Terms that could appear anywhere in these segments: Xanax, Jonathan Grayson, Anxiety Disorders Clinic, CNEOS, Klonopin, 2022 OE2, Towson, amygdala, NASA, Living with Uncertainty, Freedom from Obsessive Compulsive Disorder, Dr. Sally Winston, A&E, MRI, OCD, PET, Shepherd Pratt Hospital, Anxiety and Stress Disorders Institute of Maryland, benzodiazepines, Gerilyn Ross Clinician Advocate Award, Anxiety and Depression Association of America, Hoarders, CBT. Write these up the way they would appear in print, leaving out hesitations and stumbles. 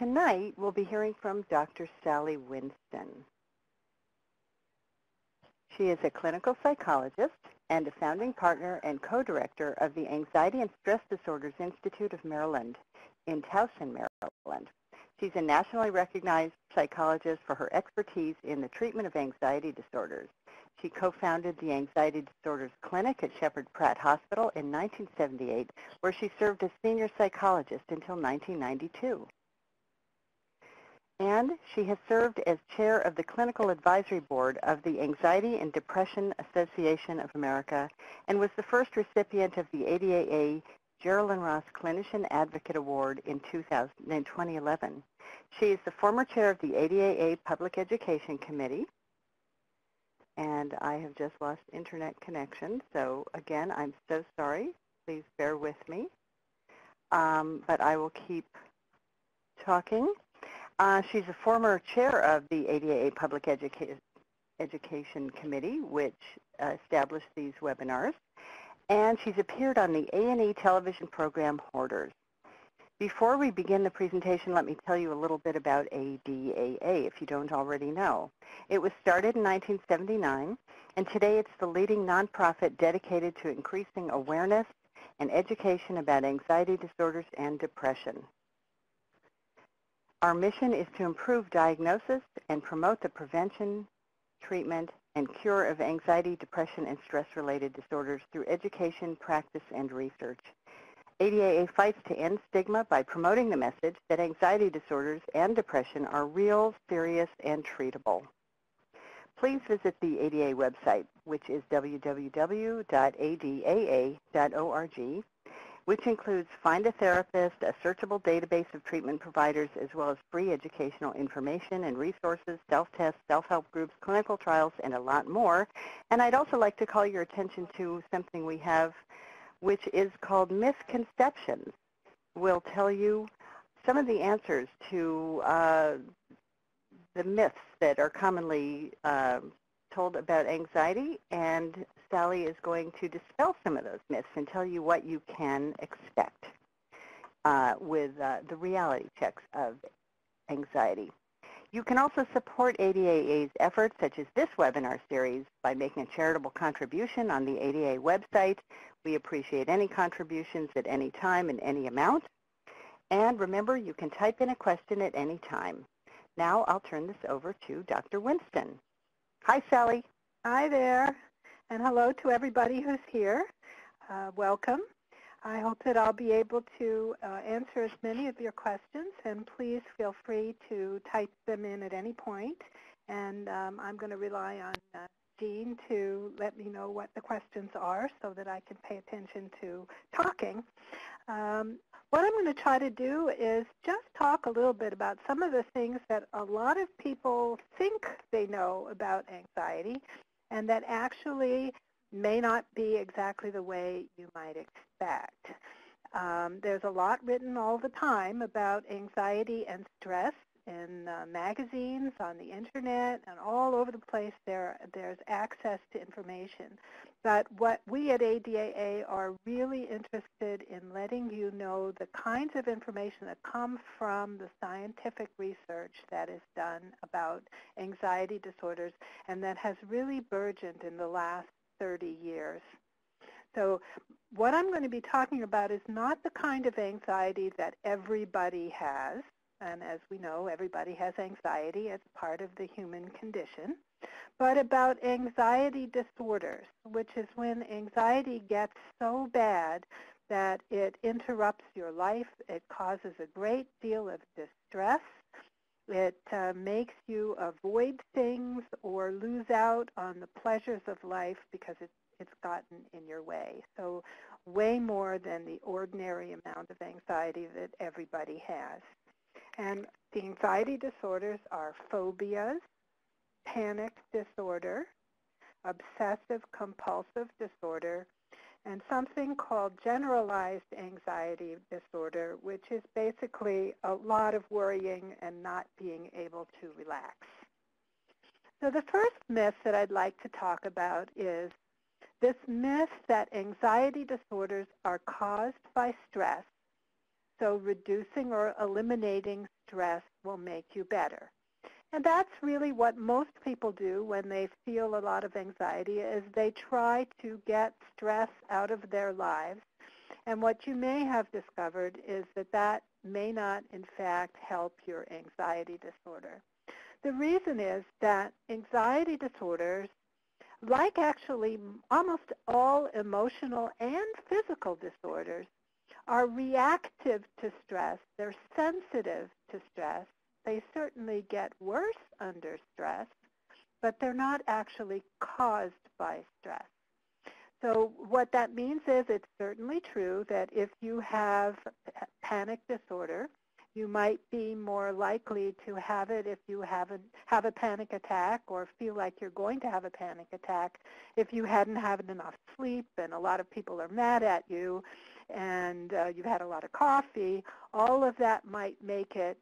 tonight we'll be hearing from Dr. Sally Winston. She is a clinical psychologist and a founding partner and co-director of the Anxiety and Stress Disorders Institute of Maryland in Towson, Maryland. She's a nationally recognized psychologist for her expertise in the treatment of anxiety disorders. She co-founded the Anxiety Disorders Clinic at Shepherd Pratt Hospital in 1978, where she served as senior psychologist until 1992. And she has served as chair of the Clinical Advisory Board of the Anxiety and Depression Association of America and was the first recipient of the ADAA Gerilyn Ross Clinician Advocate Award in 2011. She is the former chair of the ADAA Public Education Committee. And I have just lost internet connection, so again, I'm so sorry. Please bear with me. But I will keep talking. She's a former chair of the ADAA Public Education Committee, which established these webinars. And she's appeared on the A&E television program, Hoarders. Before we begin the presentation, let me tell you a little bit about ADAA, if you don't already know. It was started in 1979, and today it's the leading nonprofit dedicated to increasing awareness and education about anxiety disorders and depression. Our mission is to improve diagnosis and promote the prevention, treatment, and cure of anxiety, depression, and stress-related disorders through education, practice, and research. ADAA fights to end stigma by promoting the message that anxiety disorders and depression are real, serious, and treatable. Please visit the ADAA website, which is www.adaa.org, which includes Find a Therapist, a searchable database of treatment providers, as well as free educational information and resources, self-tests, self-help groups, clinical trials, and a lot more. And I'd also like to call your attention to something we have, which is called Misconceptions. We'll tell you some of the answers to the myths that are commonly told about anxiety, and Sally is going to dispel some of those myths and tell you what you can expect with the reality checks of anxiety. You can also support ADAA's efforts, such as this webinar series, by making a charitable contribution on the ADAA website. We appreciate any contributions at any time and any amount. And remember, you can type in a question at any time. Now I'll turn this over to Dr. Winston. Hi, Sally. Hi there, and hello to everybody who's here. Welcome. I hope that I'll be able to answer as many of your questions, and please feel free to type them in at any point. And I'm going to rely on Jean to let me know what the questions are so that I can pay attention to talking. What I'm going to try to do is just talk a little bit about some of the things that a lot of people think they know about anxiety and that actually may not be exactly the way you might expect. There's a lot written all the time about anxiety and stress in magazines, on the internet, and all over the place there's access to information. But what we at ADAA are really interested in letting you know the kinds of information that come from the scientific research that is done about anxiety disorders and that has really burgeoned in the last 30 years. So what I'm going to be talking about is not the kind of anxiety that everybody has, and as we know, everybody has anxiety as part of the human condition, but about anxiety disorders, which is when anxiety gets so bad that it interrupts your life, it causes a great deal of distress, it makes you avoid things or lose out on the pleasures of life because it's gotten in your way. So way more than the ordinary amount of anxiety that everybody has. And the anxiety disorders are phobias, panic disorder, obsessive compulsive disorder, and something called generalized anxiety disorder, which is basically a lot of worrying and not being able to relax. So the first myth that I'd like to talk about is this myth that anxiety disorders are caused by stress, So reducing or eliminating stress will make you better. And that's really what most people do when they feel a lot of anxiety, is they try to get stress out of their lives. And what you may have discovered is that that may not, in fact, help your anxiety disorder. The reason is that anxiety disorders, like actually almost all emotional and physical disorders, are reactive to stress. They're sensitive to stress. They certainly get worse under stress, but they're not actually caused by stress. So what that means is it's certainly true that if you have panic disorder, you might be more likely to have it if you have a panic attack or feel like you're going to have a panic attack if you hadn't had enough sleep and a lot of people are mad at you and you've had a lot of coffee. All of that might make it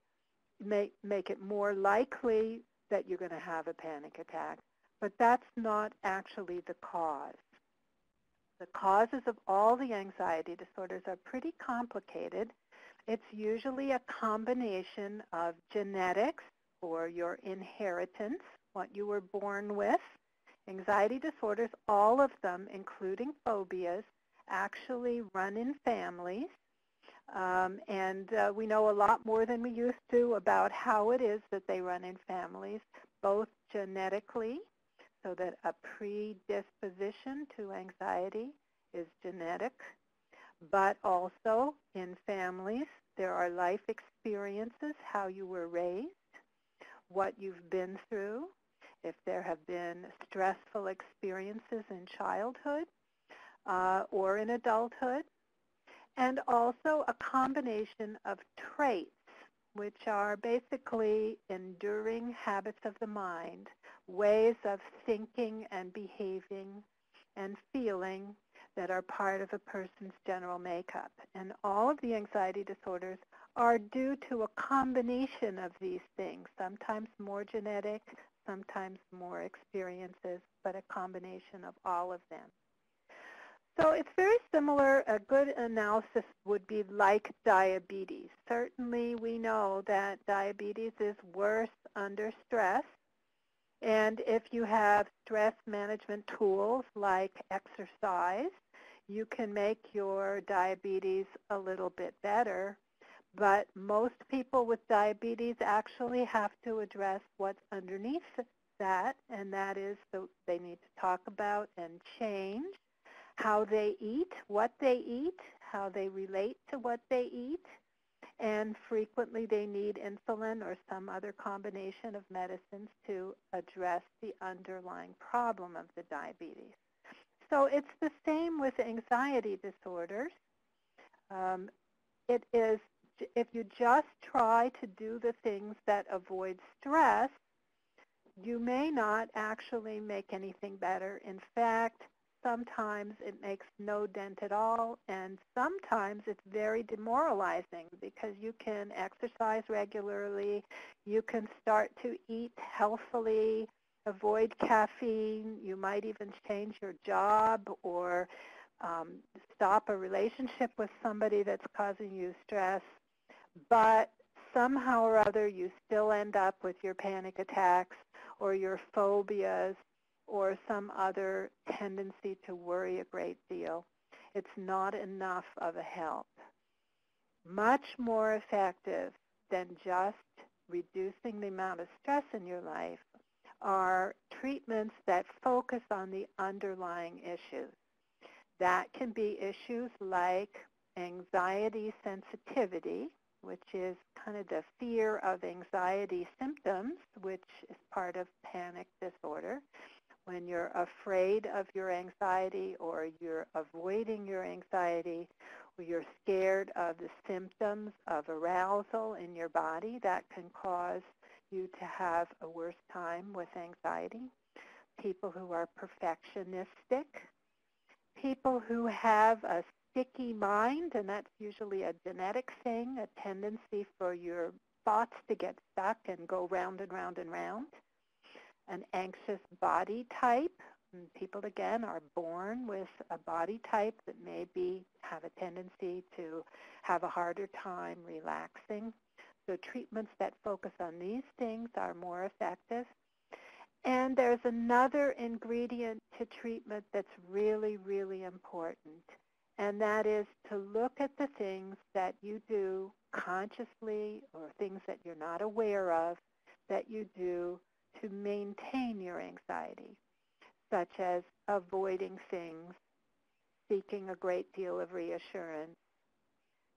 more likely that you're going to have a panic attack. But that's not actually the cause. The causes of all the anxiety disorders are pretty complicated. It's usually a combination of genetics, or your inheritance, what you were born with. Anxiety disorders, all of them, including phobias, actually run in families. And we know a lot more than we used to about how it is that they run in families, both genetically, so that a predisposition to anxiety is genetic, but also in families, there are life experiences, how you were raised, what you've been through, if there have been stressful experiences in childhood or in adulthood, and also a combination of traits, which are basically enduring habits of the mind, ways of thinking and behaving and feeling that are part of a person's general makeup. And all of the anxiety disorders are due to a combination of these things, sometimes more genetic, sometimes more experiences, but a combination of all of them. So it's very similar. A good analysis would be like diabetes. Certainly we know that diabetes is worse under stress. And if you have stress management tools like exercise, you can make your diabetes a little bit better. But most people with diabetes actually have to address what's underneath that, and that is they need to talk about and change how they eat, what they eat, how they relate to what they eat, and frequently they need insulin or some other combination of medicines to address the underlying problem of the diabetes. So it's the same with anxiety disorders. It is, if you just try to do the things that avoid stress, you may not actually make anything better. In fact, sometimes it makes no dent at all, and sometimes it's very demoralizing because you can exercise regularly, you can start to eat healthily, avoid caffeine, you might even change your job or stop a relationship with somebody that's causing you stress, but somehow or other you still end up with your panic attacks or your phobias or some other tendency to worry a great deal. It's not enough of a help. Much more effective than just reducing the amount of stress in your life are treatments that focus on the underlying issues. That can be issues like anxiety sensitivity, which is kind of the fear of anxiety symptoms, which is part of panic disorder. When you're afraid of your anxiety or you're avoiding your anxiety, or you're scared of the symptoms of arousal in your body, that can cause you to have a worse time with anxiety. People who are perfectionistic, people who have a sticky mind, and that's usually a genetic thing, a tendency for your thoughts to get stuck and go round and round and round. An anxious body type, And people, again, are born with a body type that maybe have a tendency to have a harder time relaxing. So treatments that focus on these things are more effective. And there's another ingredient to treatment that's really, really important, and that is to look at the things that you do consciously or things that you're not aware of that you do to maintain your anxiety, such as avoiding things, seeking a great deal of reassurance,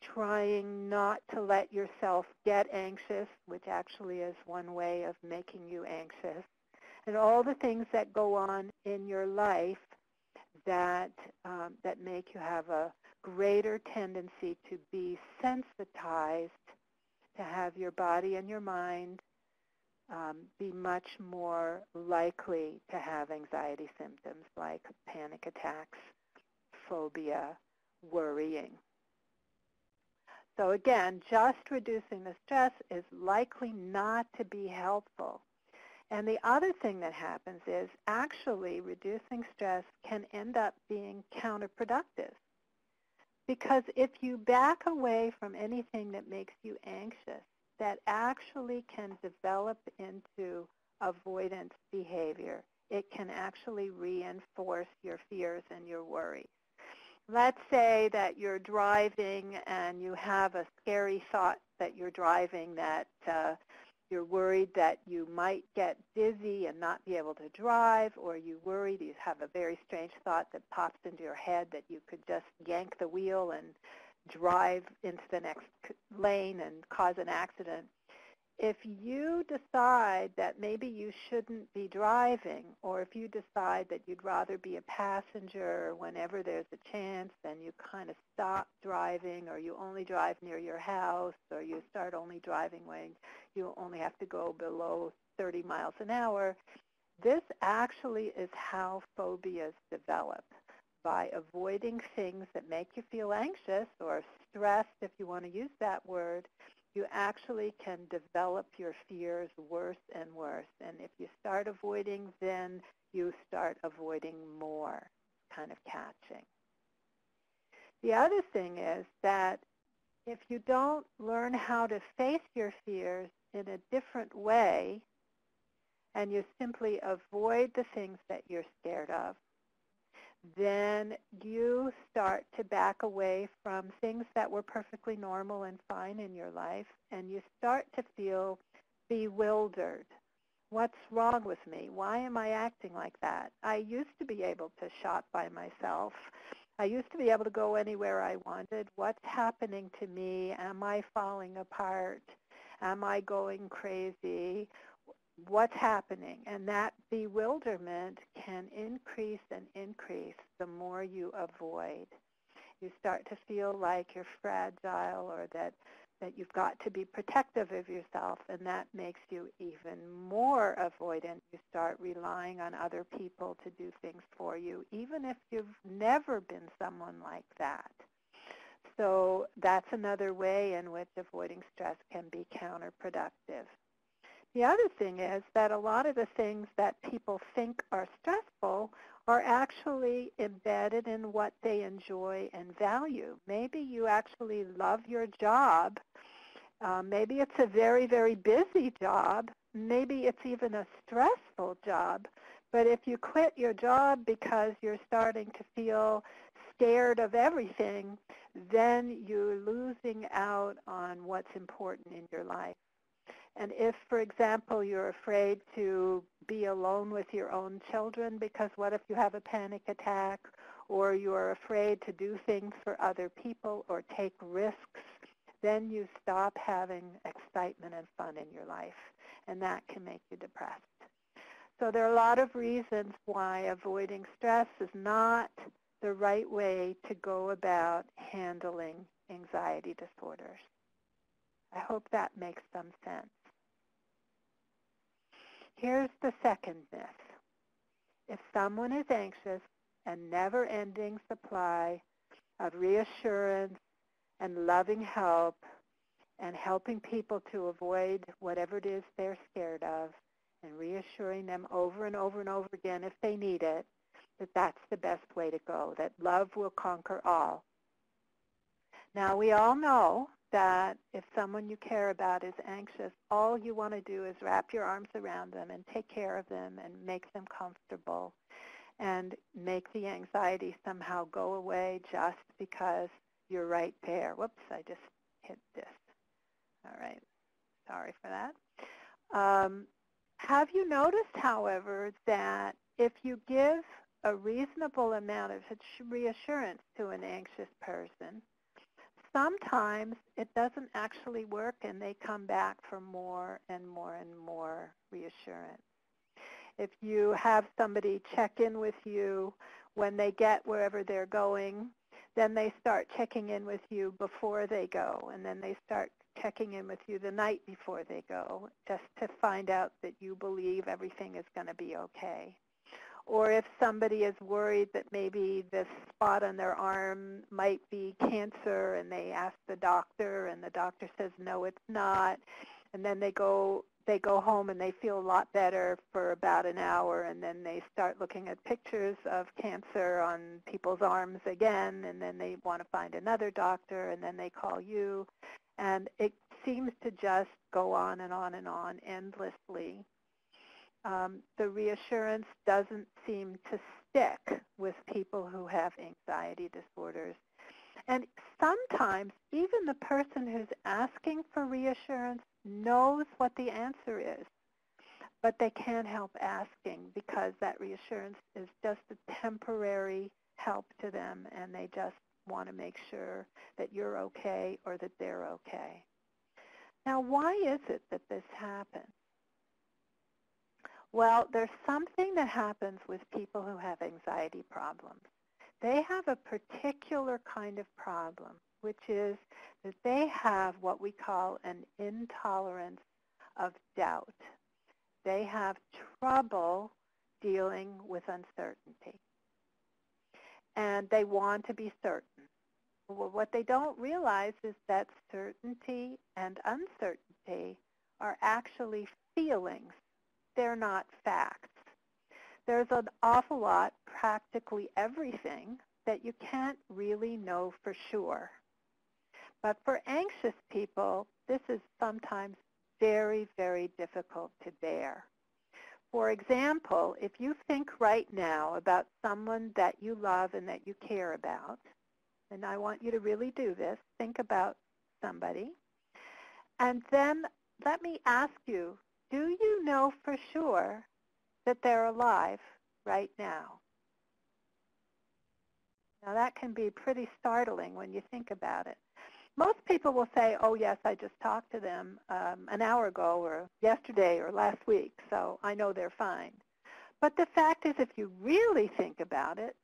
trying not to let yourself get anxious, which actually is one way of making you anxious, and all the things that go on in your life that that make you have a greater tendency to be sensitized, to have your body and your mind be much more likely to have anxiety symptoms like panic attacks, phobia, worrying. So again, just reducing the stress is likely not to be helpful. And the other thing that happens is actually reducing stress can end up being counterproductive, because if you back away from anything that makes you anxious, that actually can develop into avoidance behavior. It can actually reinforce your fears and your worries. Let's say that you're driving and you have a scary thought that you're driving that you're worried that you might get dizzy and not be able to drive, or you worry that you have a very strange thought that pops into your head that you could just yank the wheel and drive into the next lane and cause an accident. If you decide that maybe you shouldn't be driving, or if you decide that you'd rather be a passenger whenever there's a chance, then you kind of stop driving, or you only drive near your house, or you start only driving when you only have to go below 30 miles an hour. This actually is how phobias develop, by avoiding things that make you feel anxious or stressed, if you want to use that word. You actually can develop your fears worse and worse. And if you start avoiding, then you start avoiding more, kind of catching. The other thing is that if you don't learn how to face your fears in a different way, and you simply avoid the things that you're scared of, then you start to back away from things that were perfectly normal and fine in your life, and you start to feel bewildered. What's wrong with me? Why am I acting like that? I used to be able to shop by myself. I used to be able to go anywhere I wanted. What's happening to me? Am I falling apart? Am I going crazy? What's happening? And that bewilderment can increase and increase the more you avoid. You start to feel like you're fragile, or that you've got to be protective of yourself, and that makes you even more avoidant. You start relying on other people to do things for you, even if you've never been someone like that. So that's another way in which avoiding stress can be counterproductive. The other thing is that a lot of the things that people think are stressful are actually embedded in what they enjoy and value. Maybe you actually love your job. Maybe it's a very, very busy job. Maybe it's even a stressful job. But if you quit your job because you're starting to feel scared of everything, then you're losing out on what's important in your life. And if, for example, you're afraid to be alone with your own children because what if you have a panic attack, or you're afraid to do things for other people or take risks, then you stop having excitement and fun in your life, and that can make you depressed. So there are a lot of reasons why avoiding stress is not the right way to go about handling anxiety disorders. I hope that makes some sense. Here's the second myth. If someone is anxious, a never-ending supply of reassurance and loving help and helping people to avoid whatever it is they're scared of and reassuring them over and over and over again if they need it that that's the best way to go, that love will conquer all. Now, we all know that if someone you care about is anxious, all you want to do is wrap your arms around them and take care of them and make them comfortable and make the anxiety somehow go away just because you're right there. Whoops, I just hit this. All right, sorry for that. Have you noticed, however, that if you give a reasonable amount of reassurance to an anxious person, sometimes it doesn't actually work and they come back for more and more and more reassurance? If you have somebody check in with you when they get wherever they're going, then they start checking in with you before they go, and then they start checking in with you the night before they go, just to find out that you believe everything is going to be okay. Or if somebody is worried that maybe this spot on their arm might be cancer, and they ask the doctor, and the doctor says, no, it's not, and then they go home and they feel a lot better for about an hour, and then they start looking at pictures of cancer on people's arms again, and then they want to find another doctor, and then they call you, and it seems to just go on and on and on endlessly. The reassurance doesn't seem to stick with people who have anxiety disorders. And sometimes even the person who's asking for reassurance knows what the answer is, but they can't help asking because that reassurance is just a temporary help to them, and they just want to make sure that you're okay or that they're okay. Now, why is it that this happens? Well, there's something that happens with people who have anxiety problems. They have a particular kind of problem, which is that they have what we call an intolerance of doubt. They have trouble dealing with uncertainty, and they want to be certain. Well, what they don't realize is that certainty and uncertainty are actually feelings. They're not facts. There's an awful lot, practically everything, that you can't really know for sure. But for anxious people, this is sometimes very, very difficult to bear. For example, if you think right now about someone that you love and that you care about, and I want you to really do this, think about somebody, and then let me ask you, do you know for sure that they're alive right now? Now, that can be pretty startling when you think about it. Most people will say, oh, yes, I just talked to them an hour ago or yesterday or last week, so I know they're fine. But the fact is, if you really think about it,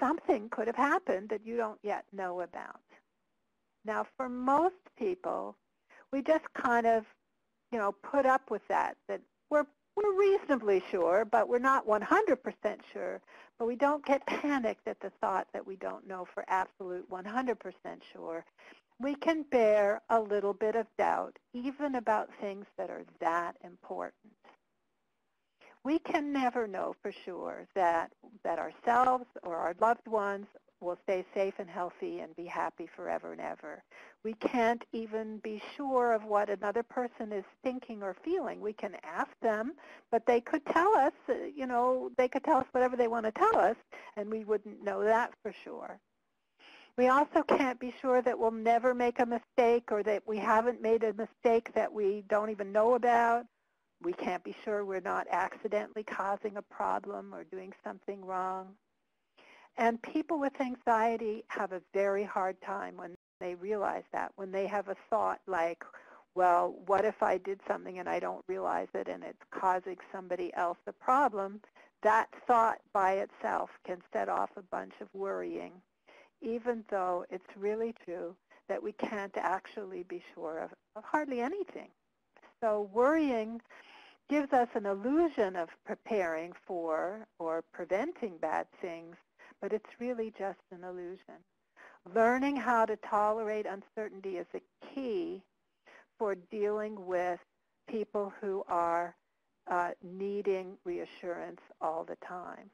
something could have happened that you don't yet know about. Now, for most people, we just kind of, you know, put up with that we're reasonably sure, but we're not 100% sure, but we don't get panicked at the thought that we don't know for absolute 100% sure. We can bear a little bit of doubt, even about things that are that important. We can never know for sure that ourselves or our loved ones will stay safe and healthy and be happy forever and ever. We can't even be sure of what another person is thinking or feeling. We can ask them, but they could tell us, you know, they could tell us whatever they want to tell us, and we wouldn't know that for sure. We also can't be sure that we'll never make a mistake or that we haven't made a mistake that we don't even know about. We can't be sure we're not accidentally causing a problem or doing something wrong. And people with anxiety have a very hard time when they realize that, when they have a thought like, well, what if I did something and I don't realize it and it's causing somebody else a problem? That thought by itself can set off a bunch of worrying, even though it's really true that we can't actually be sure of hardly anything. So worrying gives us an illusion of preparing for or preventing bad things, but it's really just an illusion. Learning how to tolerate uncertainty is a key for dealing with people who are needing reassurance all the time.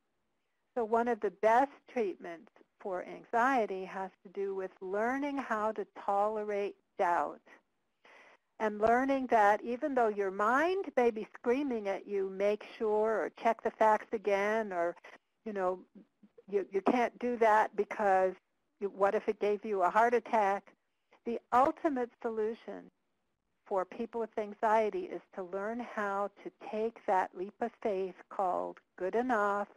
So one of the best treatments for anxiety has to do with learning how to tolerate doubt and learning that even though your mind may be screaming at you, make sure or check the facts again, or, you know, you can't do that because what if it gave you a heart attack? The ultimate solution for people with anxiety is to learn how to take that leap of faith called good enough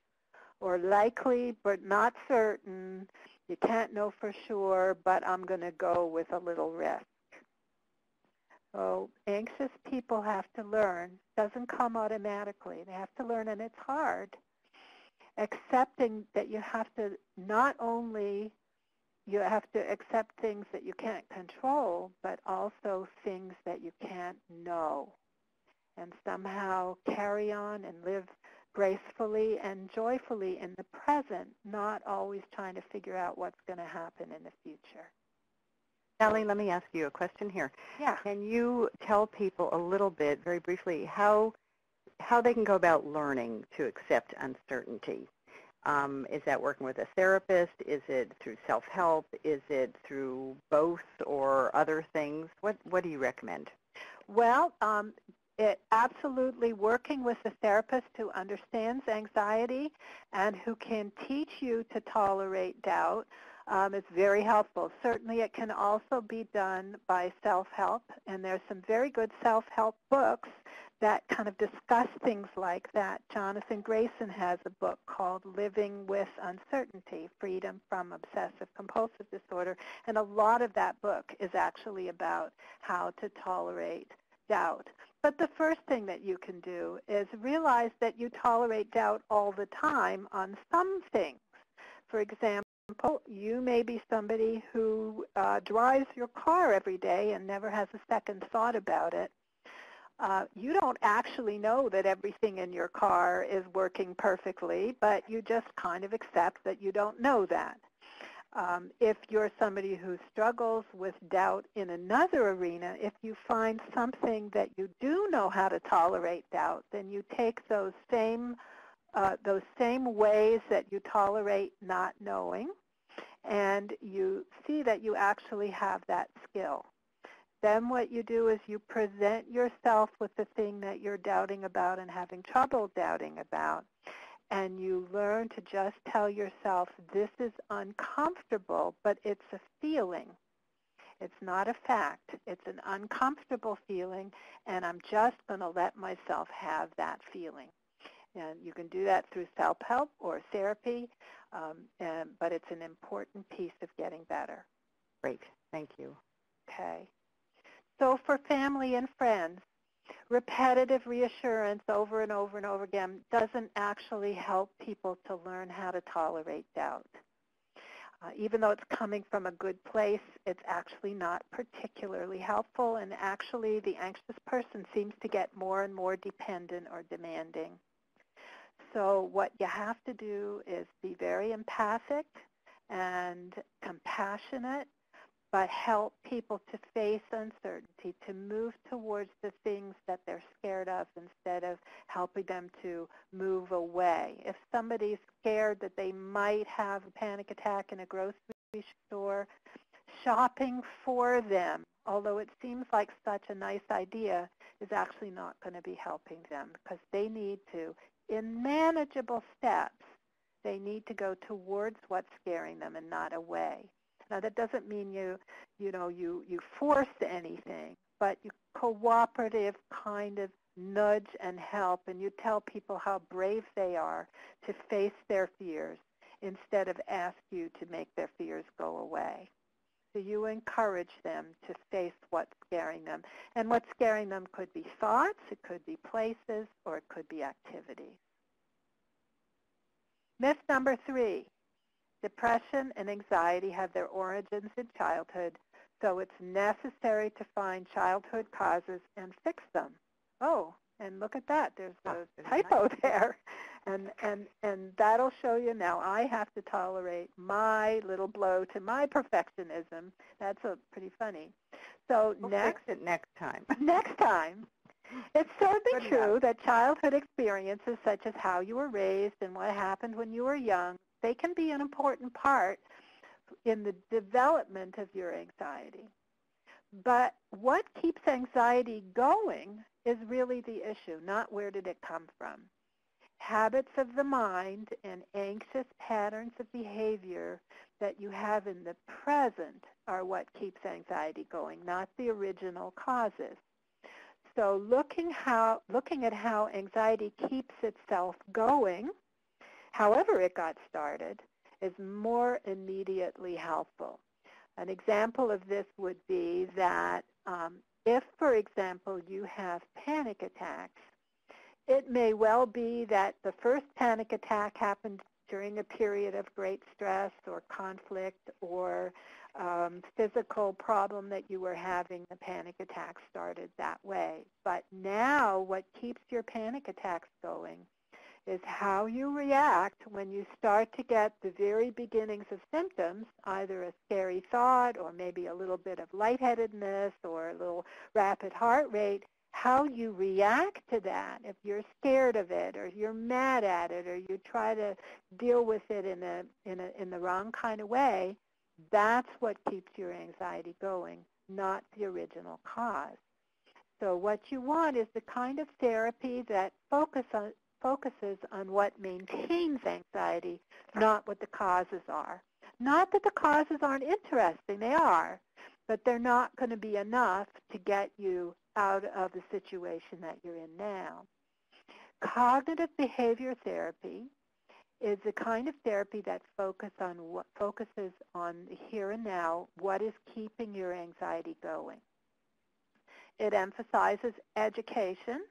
or likely but not certain. You can't know for sure, but I'm going to go with a little risk. So anxious people have to learn. It doesn't come automatically. They have to learn, and it's hard, accepting that you have to you have to accept things that you can't control, but also things that you can't know, and somehow carry on and live gracefully and joyfully in the present, not always trying to figure out what's going to happen in the future. Sally, let me ask you a question here. Yeah. Can you tell people a little bit, very briefly, how they can go about learning to accept uncertainty? Is that working with a therapist? Is it through self-help? Is it through both or other things? What do you recommend? Well, absolutely working with a therapist who understands anxiety and who can teach you to tolerate doubt is very helpful. Certainly it can also be done by self-help, and there's some very good self-help books that kind of discuss things like that. Jonathan Grayson has a book called Living with Uncertainty, Freedom from Obsessive Compulsive Disorder, and a lot of that book is actually about how to tolerate doubt. But the first thing that you can do is realize that you tolerate doubt all the time on some things. For example, you may be somebody who drives your car every day and never has a second thought about it. You don't actually know that everything in your car is working perfectly, but you just kind of accept that you don't know that. If you're somebody who struggles with doubt in another arena, if you find something that you do know how to tolerate doubt, then you take those same ways that you tolerate not knowing, and you see that you actually have that skill. Then what you do is you present yourself with the thing that you're doubting about and having trouble doubting about, and you learn to just tell yourself, this is uncomfortable, but it's a feeling. It's not a fact. It's an uncomfortable feeling, and I'm just going to let myself have that feeling. And you can do that through self-help or therapy, but it's an important piece of getting better. Great. Thank you. Okay. So for family and friends, repetitive reassurance over and over and over again doesn't actually help people to learn how to tolerate doubt. Even though it's coming from a good place, it's actually not particularly helpful, and actually the anxious person seems to get more and more dependent or demanding. So what you have to do is be very empathic and compassionate, but help people to face uncertainty, to move towards the things that they're scared of instead of helping them to move away. If somebody's scared that they might have a panic attack in a grocery store, shopping for them, although it seems like such a nice idea, is actually not going to be helping them, because they need to, in manageable steps, they need to go towards what's scaring them and not away. Now, that doesn't mean you force anything, but you cooperative kind of nudge and help, and you tell people how brave they are to face their fears instead of ask you to make their fears go away. So you encourage them to face what's scaring them. And what's scaring them could be thoughts, it could be places, or it could be activities. Myth number 3. Depression and anxiety have their origins in childhood, so it's necessary to find childhood causes and fix them. Oh, and look at that. There's a typo there. And that'll show you now I have to tolerate my little blow to my perfectionism. That's pretty funny. So we'll fix it next time. It's certainly true that childhood experiences such as how you were raised and what happened when you were young, they can be an important part in the development of your anxiety. But what keeps anxiety going is really the issue, not where did it come from. Habits of the mind and anxious patterns of behavior that you have in the present are what keeps anxiety going, not the original causes. So looking at how anxiety keeps itself going, however it got started, is more immediately helpful. An example of this would be that if, for example, you have panic attacks, it may well be that the first panic attack happened during a period of great stress or conflict or physical problem that you were having. The panic attack started that way. But now what keeps your panic attacks going is how you react when you start to get the very beginnings of symptoms, either a scary thought or maybe a little bit of lightheadedness or a little rapid heart rate. How you react to that, if you're scared of it, or you're mad at it, or you try to deal with it in the wrong kind of way, that's what keeps your anxiety going, not the original cause. So what you want is the kind of therapy that focuses on what maintains anxiety, not what the causes are. Not that the causes aren't interesting, they are, but they're not going to be enough to get you out of the situation that you're in now. Cognitive behavior therapy is the kind of therapy that focuses on the here and now, what is keeping your anxiety going. It emphasizes education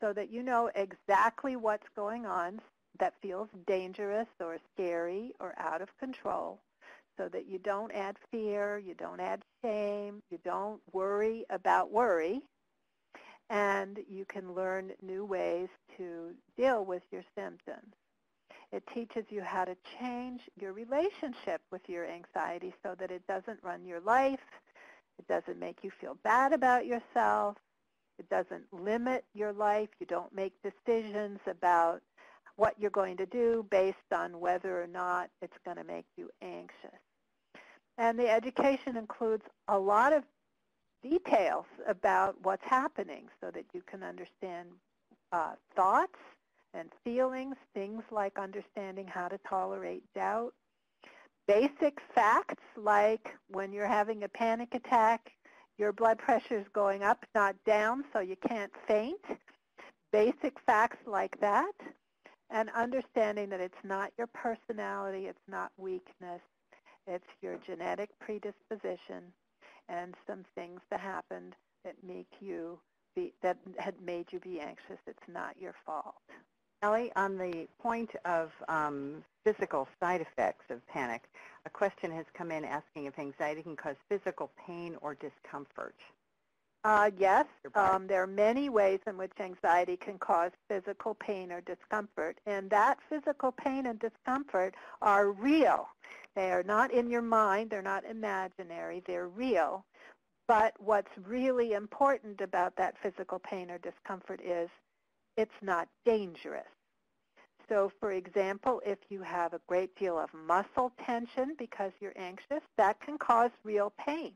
so that you know exactly what's going on that feels dangerous or scary or out of control, so that you don't add fear, you don't add shame, you don't worry about worry, and you can learn new ways to deal with your symptoms. It teaches you how to change your relationship with your anxiety so that it doesn't run your life, it doesn't make you feel bad about yourself, it doesn't limit your life, you don't make decisions about what you're going to do based on whether or not it's going to make you anxious. And the education includes a lot of details about what's happening so that you can understand thoughts and feelings, things like understanding how to tolerate doubt, basic facts like when you're having a panic attack, your blood pressure is going up, not down, so you can't faint, basic facts like that, and understanding that it's not your personality, it's not weakness, it's your genetic predisposition and some things that happened that had made you be anxious. It's not your fault. Sally, on the point of physical side effects of panic, a question has come in asking if anxiety can cause physical pain or discomfort. Yes, there are many ways in which anxiety can cause physical pain or discomfort, and that physical pain and discomfort are real. They are not in your mind, they're not imaginary, they're real. But what's really important about that physical pain or discomfort is it's not dangerous. So, for example, if you have a great deal of muscle tension because you're anxious, that can cause real pain.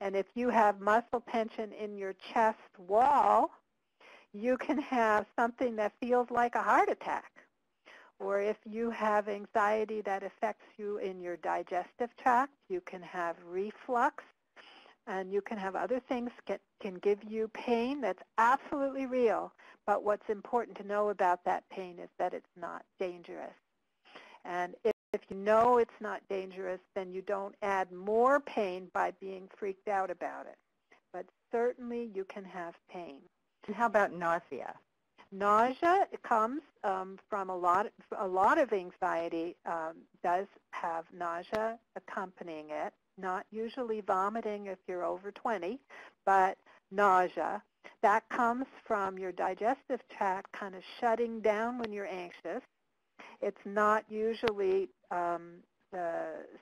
And if you have muscle tension in your chest wall, you can have something that feels like a heart attack. Or if you have anxiety that affects you in your digestive tract, you can have reflux, and you can have other things that can give you pain that's absolutely real. But what's important to know about that pain is that it's not dangerous. And if you know it's not dangerous, then you don't add more pain by being freaked out about it. But certainly you can have pain. And how about nausea? Nausea comes from a lot of anxiety does have nausea accompanying it, not usually vomiting if you're over 20, but nausea. That comes from your digestive tract kind of shutting down when you're anxious. It's not usually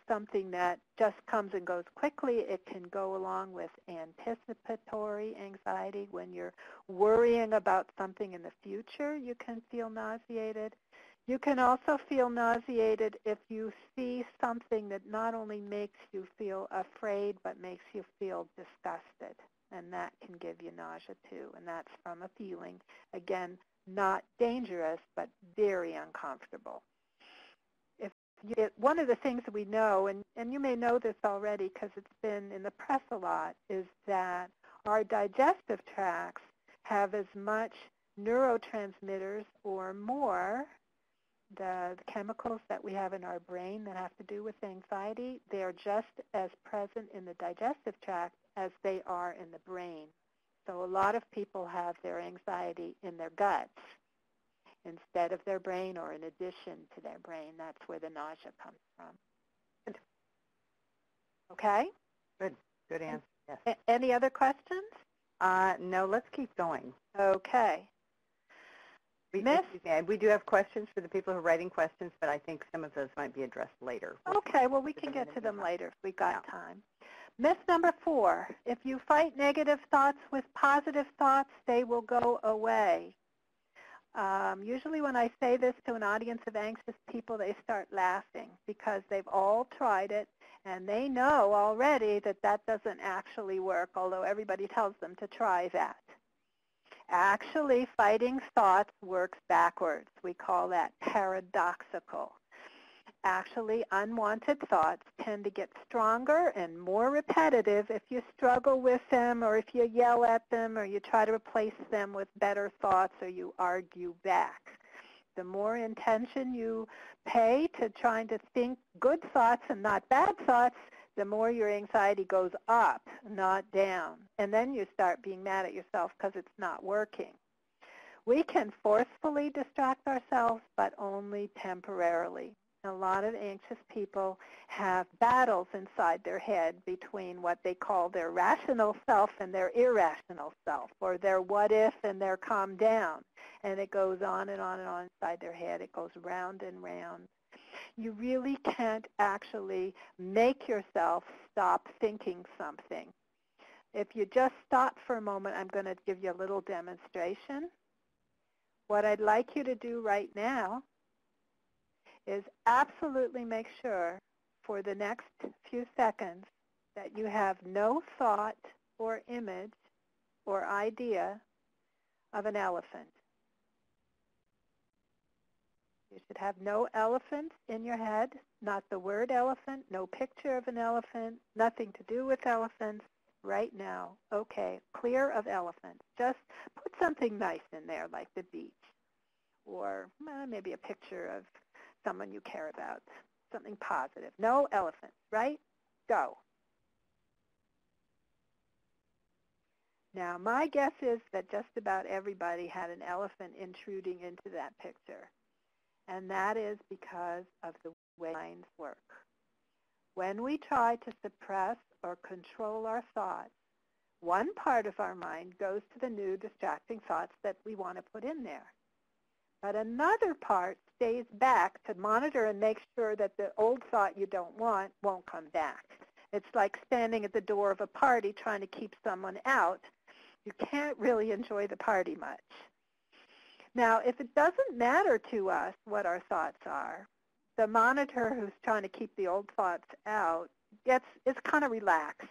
something that just comes and goes quickly. It can go along with anticipatory anxiety. When you're worrying about something in the future, you can feel nauseated. You can also feel nauseated if you see something that not only makes you feel afraid, but makes you feel disgusted, and that can give you nausea too, and that's from a feeling, again, not dangerous, but very uncomfortable. One of the things that we know, and you may know this already because it's been in the press a lot, is that our digestive tracts have as much neurotransmitters or more, the chemicals that we have in our brain that have to do with anxiety, they are just as present in the digestive tract as they are in the brain. So a lot of people have their anxiety in their guts instead of their brain, or in addition to their brain. That's where the nausea comes from. Okay? Good answer, yes. Any other questions? No, let's keep going. Okay. We do have questions for the people who are writing questions, but I think some of those might be addressed later. Okay, well, we can get to them later if we've got time. Myth number 4, if you fight negative thoughts with positive thoughts, they will go away. Usually when I say this to an audience of anxious people, they start laughing because they've all tried it, and they know already that that doesn't actually work, although everybody tells them to try that. Actually, fighting thoughts works backwards. We call that paradoxical. Actually, unwanted thoughts tend to get stronger and more repetitive if you struggle with them, or if you yell at them, or you try to replace them with better thoughts, or you argue back. The more intention you pay to trying to think good thoughts and not bad thoughts, the more your anxiety goes up, not down. And then you start being mad at yourself because it's not working. We can forcefully distract ourselves, but only temporarily. A lot of anxious people have battles inside their head between what they call their rational self and their irrational self, or their what if and their calm down. And it goes on and on and on inside their head. It goes round and round. You really can't actually make yourself stop thinking something. If you just stop for a moment, I'm going to give you a little demonstration. What I'd like you to do right now is absolutely make sure for the next few seconds that you have no thought or image or idea of an elephant. You should have no elephant in your head, not the word elephant, no picture of an elephant, nothing to do with elephants right now. Okay, clear of elephants. Just put something nice in there, like the beach, or maybe a picture of someone you care about, something positive. No elephants, right? Go. Now, my guess is that just about everybody had an elephant intruding into that picture. And that is because of the way minds work. When we try to suppress or control our thoughts, one part of our mind goes to the new distracting thoughts that we want to put in there. But another part stays back to monitor and make sure that the old thought you don't want won't come back. It's like standing at the door of a party trying to keep someone out. You can't really enjoy the party much. Now, if it doesn't matter to us what our thoughts are, the monitor who's trying to keep the old thoughts out is kind of relaxed,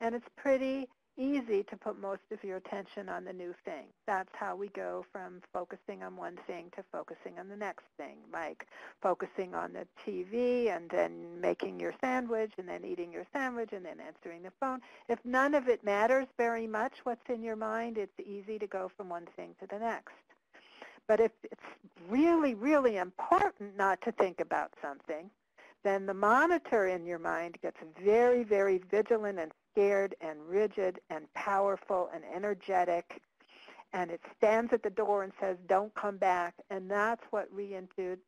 and it's pretty easy to put most of your attention on the new thing. That's how we go from focusing on one thing to focusing on the next thing, like focusing on the TV and then making your sandwich and then eating your sandwich and then answering the phone. If none of it matters very much what's in your mind, it's easy to go from one thing to the next. But if it's really, really important not to think about something, then the monitor in your mind gets very, very vigilant and scared and rigid and powerful and energetic, and it stands at the door and says, don't come back, and that's what reintroduces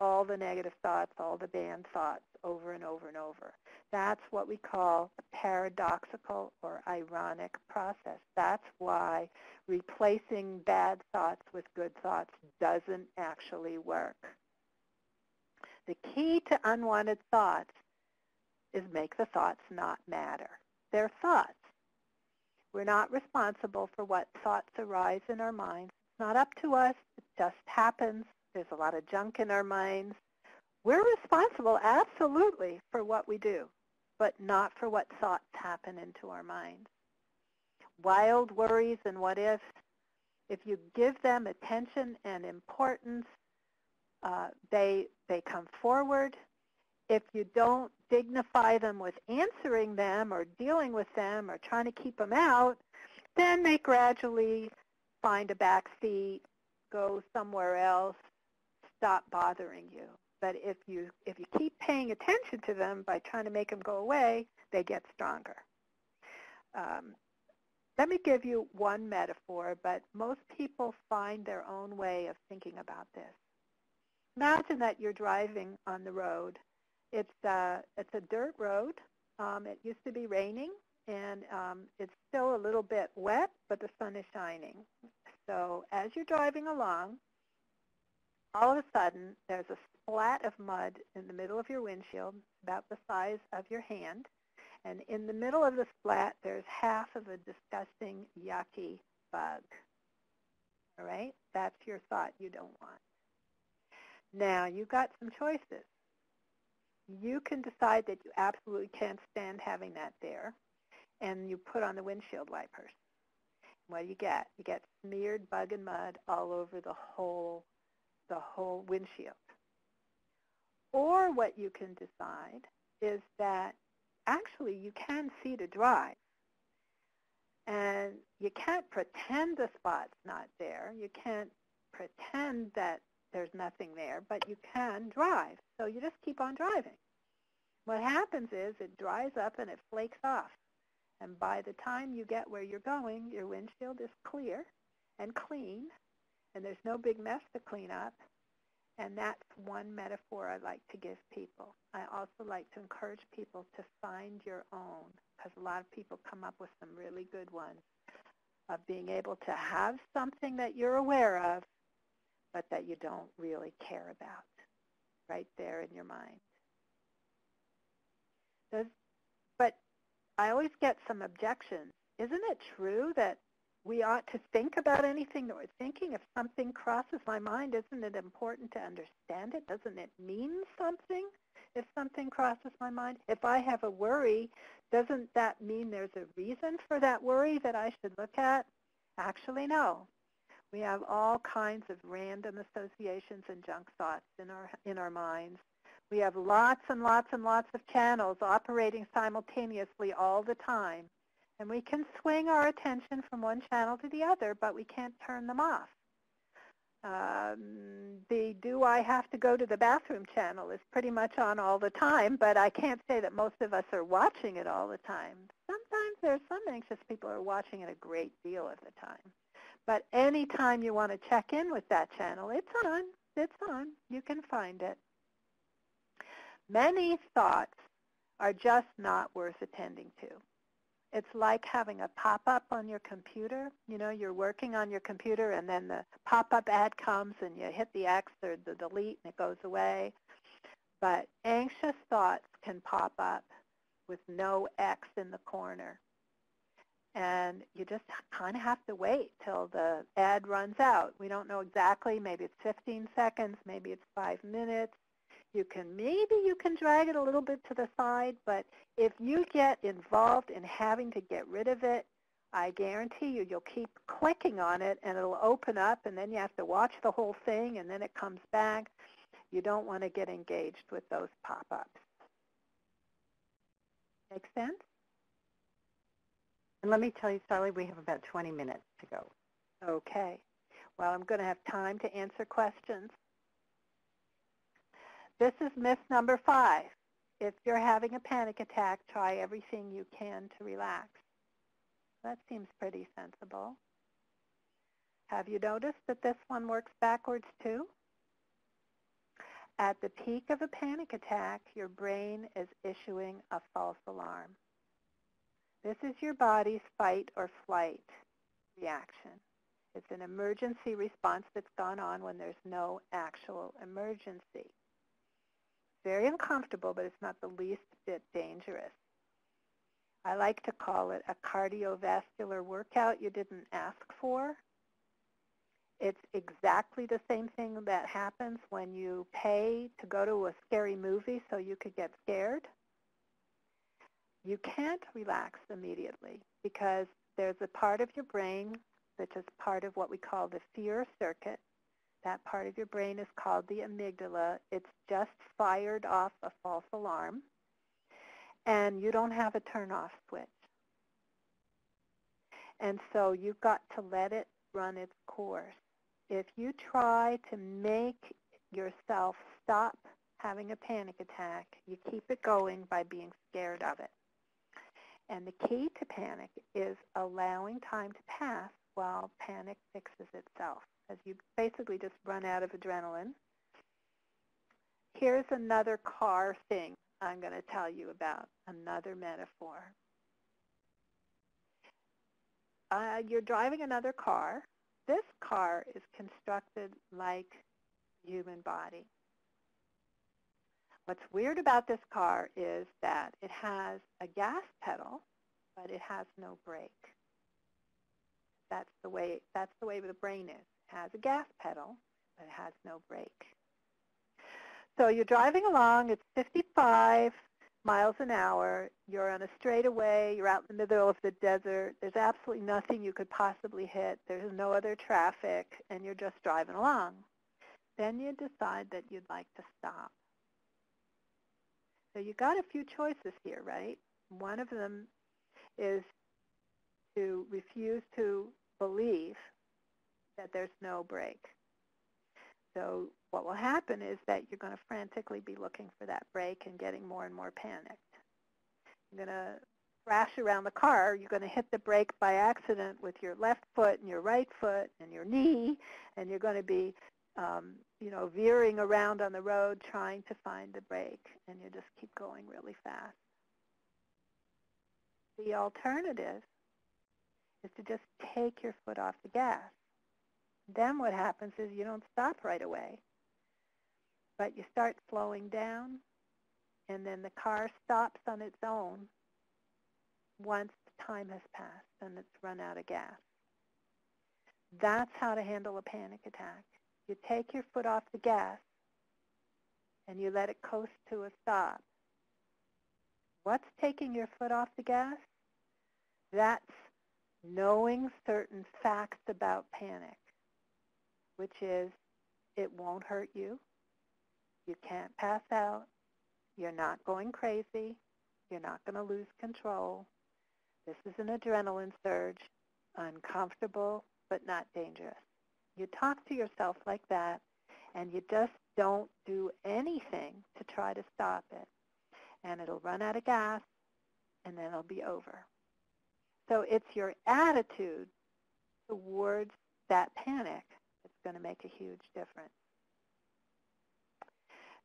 all the negative thoughts, all the banned thoughts over and over and over. That's what we call a paradoxical or ironic process. That's why replacing bad thoughts with good thoughts doesn't actually work. The key to unwanted thoughts is make the thoughts not matter. They're thoughts. We're not responsible for what thoughts arise in our minds. It's not up to us. It just happens. There's a lot of junk in our minds. We're responsible, absolutely, for what we do, but not for what thoughts happen into our minds. Wild worries and what ifs, if you give them attention and importance, they come forward. If you don't dignify them with answering them or dealing with them or trying to keep them out, then they gradually find a backseat, go somewhere else, stop bothering you. But if you keep paying attention to them by trying to make them go away, they get stronger. Let me give you one metaphor, but most people find their own way of thinking about this. Imagine that you're driving on the road. It's a dirt road. It used to be raining, and it's still a little bit wet, but the sun is shining. So as you're driving along, all of a sudden, there's a splat of mud in the middle of your windshield, about the size of your hand. And in the middle of the splat, there's half of a disgusting, yucky bug. All right? That's your thought you don't want. Now, you've got some choices. You can decide that you absolutely can't stand having that there, and you put on the windshield wipers. What do you get? You get smeared bug and mud all over the whole windshield. Or what you can decide is that actually you can see to drive, and you can't pretend the spot's not there. You can't pretend that there's nothing there, but you can drive. So you just keep on driving. What happens is it dries up and it flakes off. And by the time you get where you're going, your windshield is clear and clean, and there's no big mess to clean up. And that's one metaphor I like to give people. I also like to encourage people to find your own, because a lot of people come up with some really good ones of being able to have something that you're aware of, but that you don't really care about, right there in your mind. But I always get some objections. Isn't it true that we ought to think about anything that we're thinking? If something crosses my mind, isn't it important to understand it? Doesn't it mean something if something crosses my mind? If I have a worry, doesn't that mean there's a reason for that worry that I should look at? Actually, no. We have all kinds of random associations and junk thoughts in our minds. We have lots and lots and lots of channels operating simultaneously all the time. And we can swing our attention from one channel to the other, but we can't turn them off. The do I have to go to the bathroom channel is pretty much on all the time, but I can't say that most of us are watching it all the time. Sometimes there's some anxious people who are watching it a great deal of the time. But any time you want to check in with that channel, it's on. It's on. You can find it. Many thoughts are just not worth attending to. It's like having a pop-up on your computer. You know, you're working on your computer, and then the pop-up ad comes, and you hit the X or the delete, and it goes away. But anxious thoughts can pop up with no X in the corner. And you just kind of have to wait till the ad runs out. We don't know exactly. Maybe it's 15 seconds. Maybe it's 5 minutes. Maybe you can drag it a little bit to the side, but if you get involved in having to get rid of it, I guarantee you, you'll keep clicking on it, and it'll open up, and then you have to watch the whole thing, and then it comes back. You don't want to get engaged with those pop-ups. Make sense? And let me tell you, Sally, we have about 20 minutes to go. Okay. Well, I'm going to have time to answer questions. This is myth number 5. If you're having a panic attack, try everything you can to relax. That seems pretty sensible. Have you noticed that this one works backwards too? At the peak of a panic attack, your brain is issuing a false alarm. This is your body's fight or flight reaction. It's an emergency response that's gone on when there's no actual emergency. very uncomfortable, but it's not the least bit dangerous. I like to call it a cardiovascular workout you didn't ask for. It's exactly the same thing that happens when you pay to go to a scary movie so you could get scared. You can't relax immediately because there's a part of your brain, which is part of what we call the fear circuit. That part of your brain is called the amygdala. It's just fired off a false alarm, and you don't have a turn-off switch. And so you've got to let it run its course. If you try to make yourself stop having a panic attack, you keep it going by being scared of it. And the key to panic is allowing time to pass while panic fixes itself, as you basically just run out of adrenaline. Here's another car thing I'm going to tell you about, another metaphor. You're driving another car. This car is constructed like the human body. What's weird about this car is that it has a gas pedal, but it has no brake. That's the way the brain is. Has a gas pedal, but it has no brake. So you're driving along, it's 55 miles an hour, you're on a straightaway, you're out in the middle of the desert, there's absolutely nothing you could possibly hit, there's no other traffic, and you're just driving along. Then you decide that you'd like to stop. So you've got a few choices here, right? One of them is to refuse to believe that there's no brake. So what will happen is that you're going to frantically be looking for that brake and getting more and more panicked. You're going to thrash around the car. You're going to hit the brake by accident with your left foot and your right foot and your knee, and you're going to be veering around on the road trying to find the brake, and you just keep going really fast. The alternative is to just take your foot off the gas. Then what happens is you don't stop right away, but you start slowing down, and then the car stops on its own once time has passed and it's run out of gas. That's how to handle a panic attack. You take your foot off the gas and you let it coast to a stop. What's taking your foot off the gas? That's knowing certain facts about panic, which is it won't hurt you, you can't pass out, you're not going crazy, you're not going to lose control. This is an adrenaline surge, uncomfortable but not dangerous. You talk to yourself like that, and you just don't do anything to try to stop it. And it'll run out of gas, and then it'll be over. So it's your attitude towards that panic going to make a huge difference.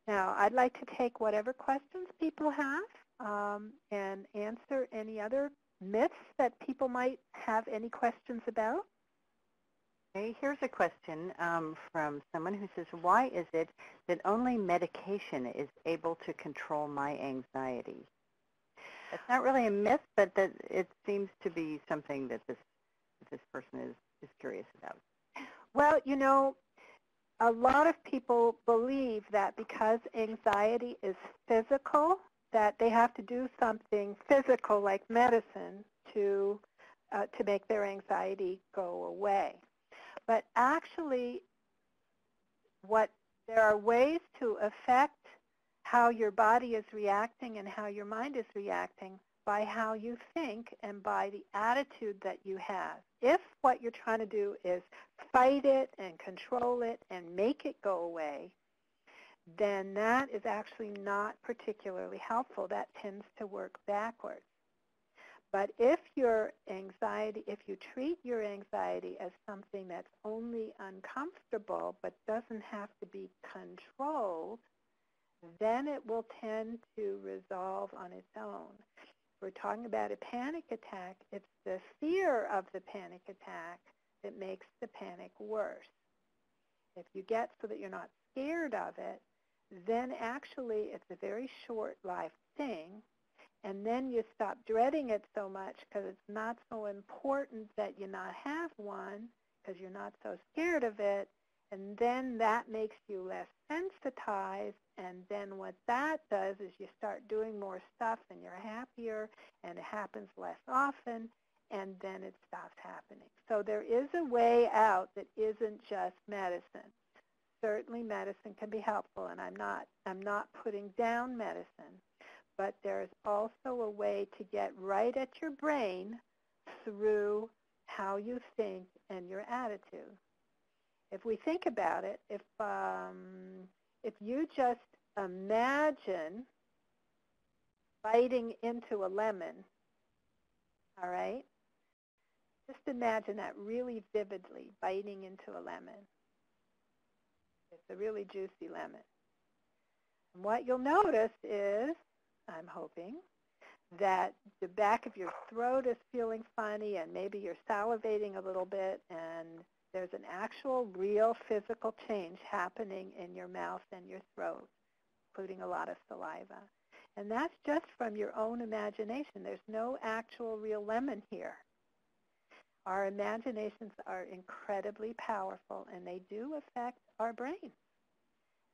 Now, I'd like to take whatever questions people have and answer any other myths that people might have any questions about. Okay, here's a question from someone who says, why is it that only medication is able to control my anxiety? It's not really a myth, but that it seems to be something that this person is curious about. Well, you know, a lot of people believe that because anxiety is physical, that they have to do something physical like medicine to make their anxiety go away. But actually, there are ways to affect how your body is reacting and how your mind is reacting by how you think and by the attitude that you have. If what you're trying to do is fight it and control it and make it go away, then that is actually not particularly helpful. That tends to work backwards. But if you treat your anxiety as something that's only uncomfortable but doesn't have to be controlled, then it will tend to resolve on its own. We're talking about a panic attack. It's the fear of the panic attack that makes the panic worse. If you get so that you're not scared of it, then actually it's a very short life thing, and then you stop dreading it so much because it's not so important that you not have one because you're not so scared of it, and then that makes you less sensitized, and then what that does is you start doing more stuff and you're happier, and it happens less often, and then it stops happening. So there is a way out that isn't just medicine. Certainly medicine can be helpful, and I'm not putting down medicine, but there's also a way to get right at your brain through how you think and your attitude. If we think about it, if you just imagine biting into a lemon, all right? Just imagine that really vividly, biting into a lemon. It's a really juicy lemon. And what you'll notice is, I'm hoping, that the back of your throat is feeling funny, and maybe you're salivating a little bit, and there's an actual real physical change happening in your mouth and your throat, including a lot of saliva. And that's just from your own imagination. There's no actual real lemon here. Our imaginations are incredibly powerful, and they do affect our brain.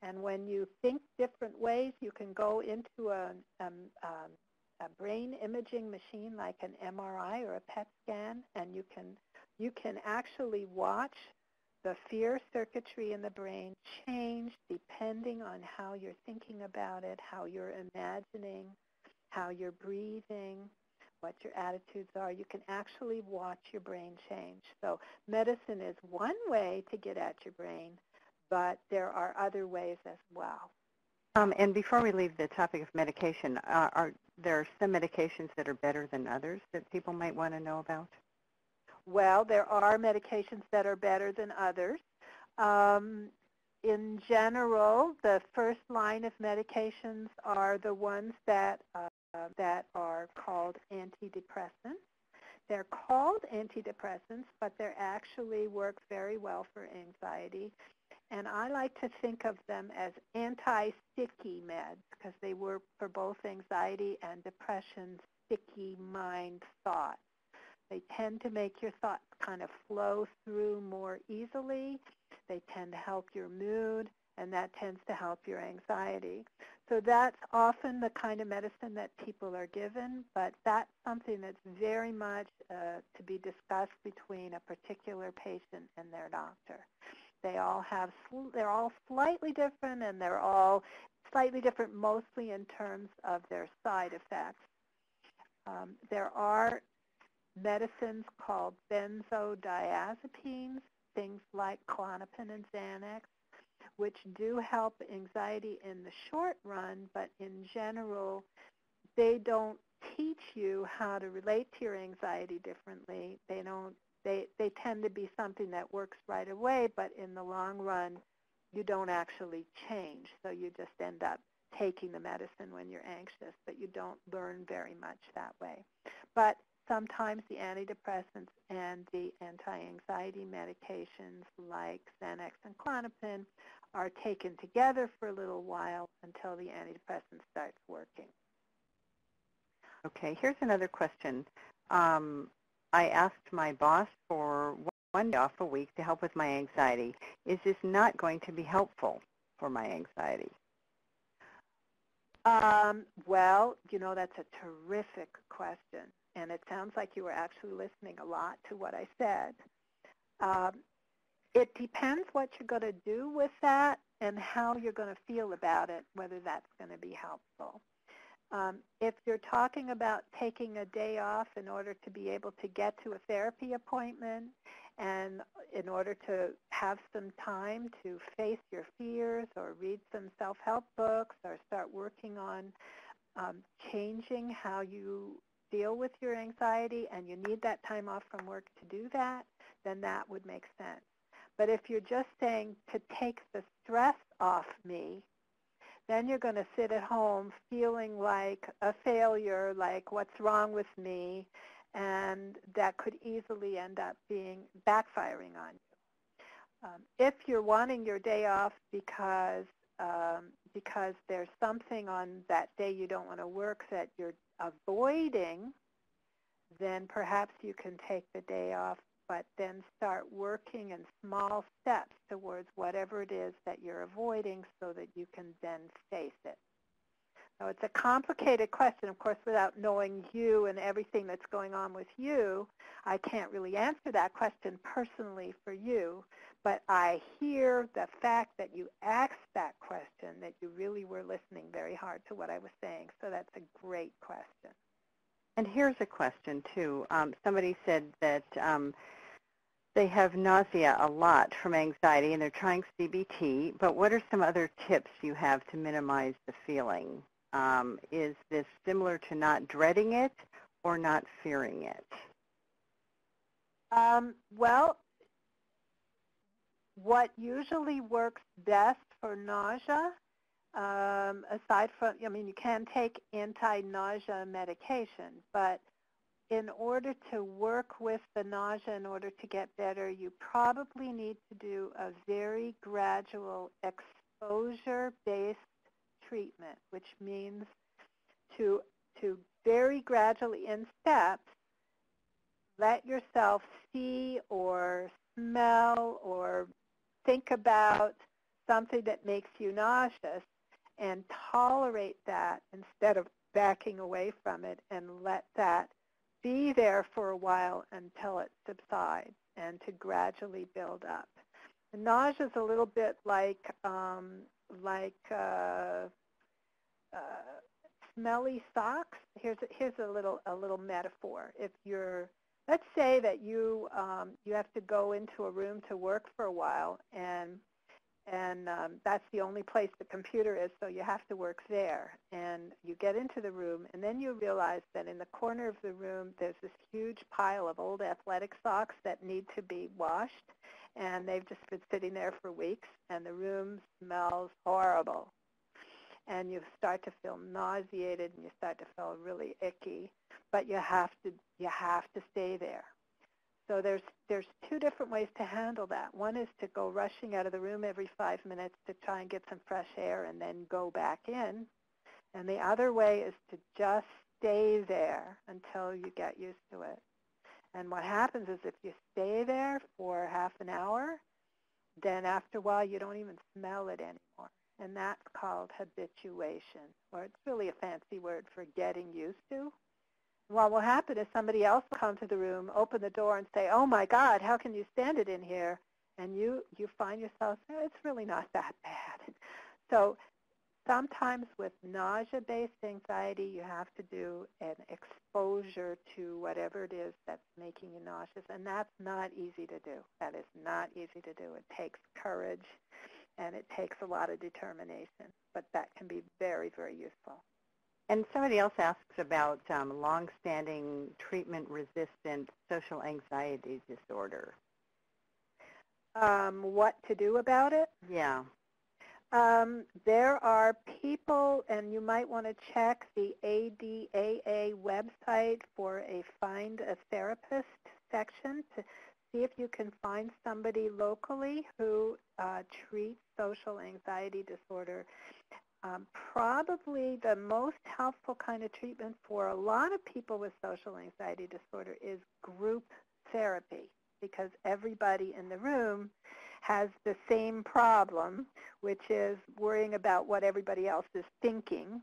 And when you think different ways, you can go into a brain imaging machine like an MRI or a PET scan, and you can actually watch the fear circuitry in the brain change depending on how you're thinking about it, how you're imagining, how you're breathing, what your attitudes are. You can actually watch your brain change. So medicine is one way to get at your brain, but there are other ways as well. And before we leave the topic of medication, are there some medications that are better than others that people might want to know about? Well, there are medications that are better than others. In general, the first line of medications are the ones that are called antidepressants. They're called antidepressants, but they actually work very well for anxiety. And I like to think of them as anti-sticky meds because they work for both anxiety and depression, sticky mind thoughts. They tend to make your thoughts kind of flow through more easily. They tend to help your mood, and that tends to help your anxiety. So that's often the kind of medicine that people are given, but that's something that's very much to be discussed between a particular patient and their doctor. They're all slightly different, and they're all slightly different mostly in terms of their side effects. There are medicines called benzodiazepines, things like Klonopin and Xanax, which do help anxiety in the short run, but in general, they don't teach you how to relate to your anxiety differently. They tend to be something that works right away, but in the long run, you don't actually change. So you just end up taking the medicine when you're anxious, but you don't learn very much that way. But sometimes the antidepressants and the anti-anxiety medications like Xanax and Klonopin are taken together for a little while until the antidepressant starts working. Okay, here's another question. I asked my boss for one day off a week to help with my anxiety. Is this not going to be helpful for my anxiety? Well, you know, that's a terrific question. And it sounds like you were actually listening a lot to what I said. It depends what you're going to do with that and how you're going to feel about it, whether that's going to be helpful. If you're talking about taking a day off in order to be able to get to a therapy appointment and in order to have some time to face your fears or read some self-help books or start working on changing how you deal with your anxiety, and you need that time off from work to do that, then that would make sense. But if you're just saying to take the stress off me, then you're going to sit at home feeling like a failure, like what's wrong with me, and that could easily end up backfiring on you. If you're wanting your day off because because there's something on that day you don't want to work that you're avoiding, then perhaps you can take the day off, but then start working in small steps towards whatever it is that you're avoiding so that you can then face it. Now, it's a complicated question. Of course, without knowing you and everything that's going on with you, I can't really answer that question personally for you, but I hear the fact that you asked that question, that you really were listening very hard to what I was saying, so that's a great question. And here's a question, too. Somebody said that they have nausea a lot from anxiety, and they're trying CBT, but what are some other tips you have to minimize the feeling? Is this similar to not dreading it or not fearing it? Well, what usually works best for nausea, aside from, I mean, you can take anti-nausea medication, but in order to work with the nausea, in order to get better, you probably need to do a very gradual exposure-based treatment, which means to very gradually, in steps, let yourself see or smell or think about something that makes you nauseous and tolerate that instead of backing away from it, and let that be there for a while until it subsides, and to gradually build up. Nausea is a little bit like smelly socks. Here's a little metaphor. If you're, let's say that you you have to go into a room to work for a while, and that's the only place the computer is, so you have to work there. And you get into the room, and then you realize that in the corner of the room, there's this huge pile of old athletic socks that need to be washed, and they've just been sitting there for weeks, and the room smells horrible. And you start to feel nauseated, and you start to feel really icky, but you have to stay there. So there's two different ways to handle that. One is to go rushing out of the room every 5 minutes to try and get some fresh air and then go back in. And the other way is to just stay there until you get used to it. And what happens is if you stay there for half an hour, then after a while you don't even smell it anymore. And that's called habituation, or it's really a fancy word for getting used to. Well, what will happen is somebody else will come to the room, open the door, and say, "Oh my God, how can you stand it in here?" And you find yourself, oh, it's really not that bad. So sometimes with nausea-based anxiety, you have to do an exposure to whatever it is that's making you nauseous, and that's not easy to do. That is not easy to do. It takes courage, and it takes a lot of determination, but that can be very, very useful. And somebody else asks about long-standing treatment-resistant social anxiety disorder. What to do about it? Yeah. There are people, and you might want to check the ADAA website for a Find a Therapist section to see if you can find somebody locally who treats social anxiety disorder. Probably the most helpful kind of treatment for a lot of people with social anxiety disorder is group therapy, because everybody in the room has the same problem, which is worrying about what everybody else is thinking.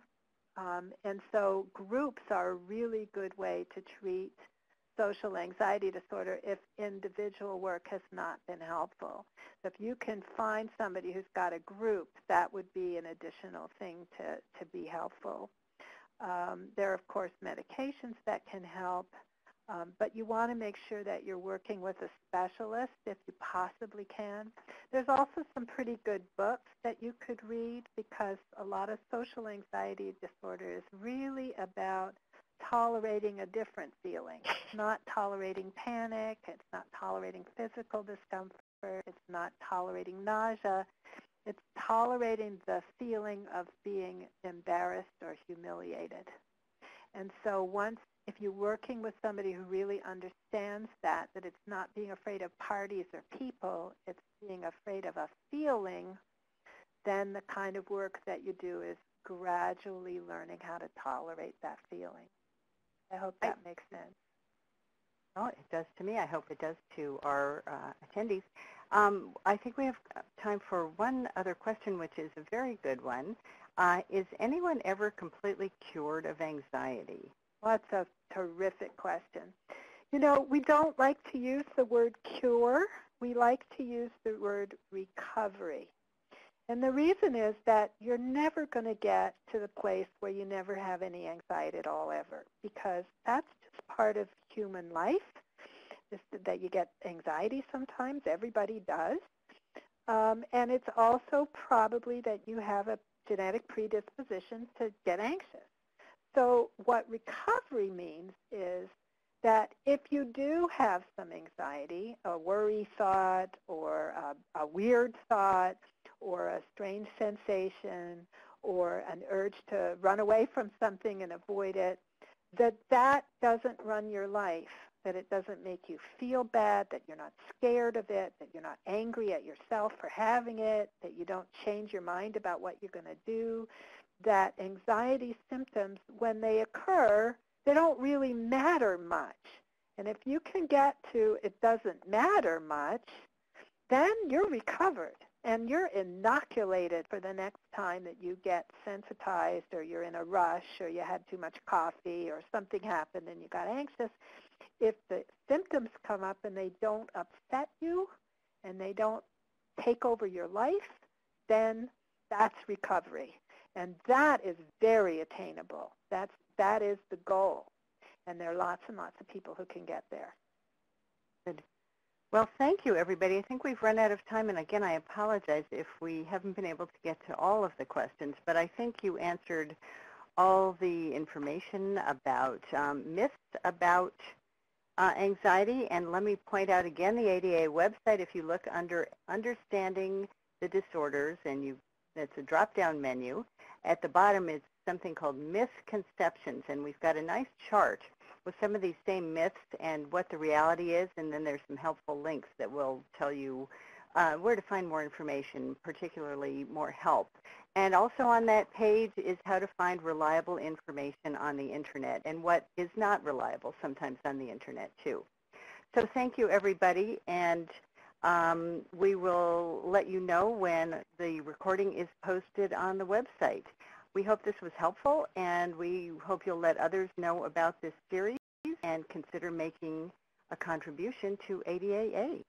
And so groups are a really good way to treat social anxiety disorder if individual work has not been helpful. So if you can find somebody who's got a group, that would be an additional thing to be helpful. There are, of course, medications that can help, but you want to make sure that you're working with a specialist if you possibly can. There's also some pretty good books that you could read, because a lot of social anxiety disorder is really about tolerating a different feeling. It's not tolerating panic, it's not tolerating physical discomfort, it's not tolerating nausea, it's tolerating the feeling of being embarrassed or humiliated. And so if you're working with somebody who really understands that it's not being afraid of parties or people, it's being afraid of a feeling, then the kind of work that you do is gradually learning how to tolerate that feeling. I hope that makes sense. Oh, it does to me. I hope it does to our attendees. I think we have time for one other question, which is a very good one. Is anyone ever completely cured of anxiety? Well, that's a terrific question. You know, we don't like to use the word cure. We like to use the word recovery. And the reason is that you're never going to get to the place where you never have any anxiety at all ever, because that's just part of human life, just that you get anxiety sometimes. Everybody does. And it's also probably that you have a genetic predisposition to get anxious. So what recovery means is that if you do have some anxiety, a worry thought or a weird thought or a strange sensation or an urge to run away from something and avoid it, that doesn't run your life, that it doesn't make you feel bad, that you're not scared of it, that you're not angry at yourself for having it, that you don't change your mind about what you're going to do, that anxiety symptoms, when they occur, they don't really matter much. And if you can get to it doesn't matter much, then you're recovered and you're inoculated for the next time that you get sensitized or you're in a rush or you had too much coffee or something happened and you got anxious. If the symptoms come up and they don't upset you and they don't take over your life, then that's recovery. And that is very attainable. That is the goal. And there are lots and lots of people who can get there. Good. Well, thank you, everybody. I think we've run out of time. And again, I apologize if we haven't been able to get to all of the questions. But I think you answered all the information about myths about anxiety. And let me point out again the ADA website. If you look under Understanding the Disorders, and it's a drop-down menu. At the bottom is something called misconceptions, and we've got a nice chart with some of these same myths and what the reality is, and then there's some helpful links that will tell you where to find more information, particularly more help. And also on that page is how to find reliable information on the Internet and what is not reliable sometimes on the Internet, too. So thank you, everybody, and we will let you know when the recording is posted on the website. We hope this was helpful, and we hope you'll let others know about this series and consider making a contribution to ADAA.